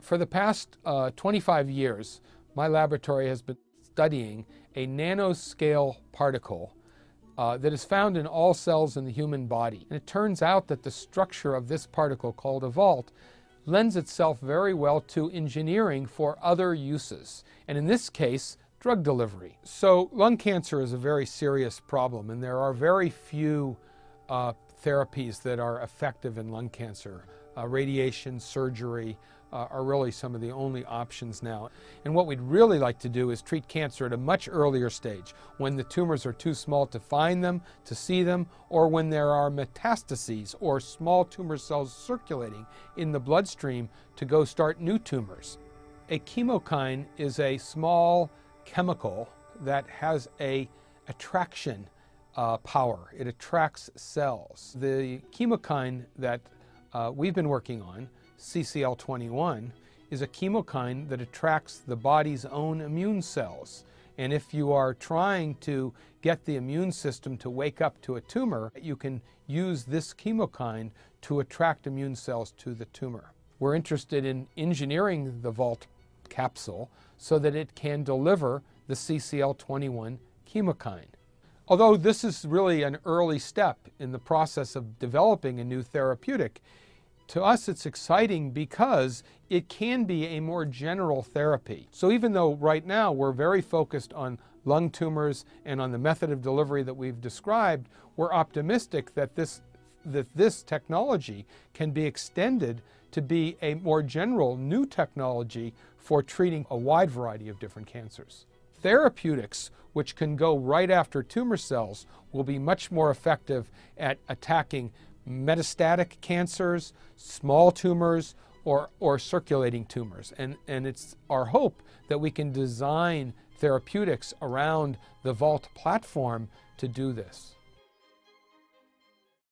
For the past 25 years, my laboratory has been studying a nanoscale particle that is found in all cells in the human body. And it turns out that the structure of this particle, called a vault, lends itself very well to engineering for other uses, and in this case, drug delivery. So lung cancer is a very serious problem, and there are very few therapies that are effective in lung cancer. Radiation, surgery are really some of the only options now. And what we'd really like to do is treat cancer at a much earlier stage, when the tumors are too small to find them, to see them, or when there are metastases or small tumor cells circulating in the bloodstream to go start new tumors. A chemokine is a small chemical that has an attraction power. It attracts cells. The chemokine that we've been working on, CCL21, is a chemokine that attracts the body's own immune cells. And if you are trying to get the immune system to wake up to a tumor, you can use this chemokine to attract immune cells to the tumor. We're interested in engineering the vault capsule so that it can deliver the CCL21 chemokine. Although this is really an early step in the process of developing a new therapeutic, to us it's exciting because it can be a more general therapy. So even though right now we're very focused on lung tumors and on the method of delivery that we've described, we're optimistic that this technology can be extended to be a more general new technology for treating a wide variety of different cancers. Therapeutics, which can go right after tumor cells, will be much more effective at attacking metastatic cancers, small tumors, or circulating tumors. And it's our hope that we can design therapeutics around the vault platform to do this.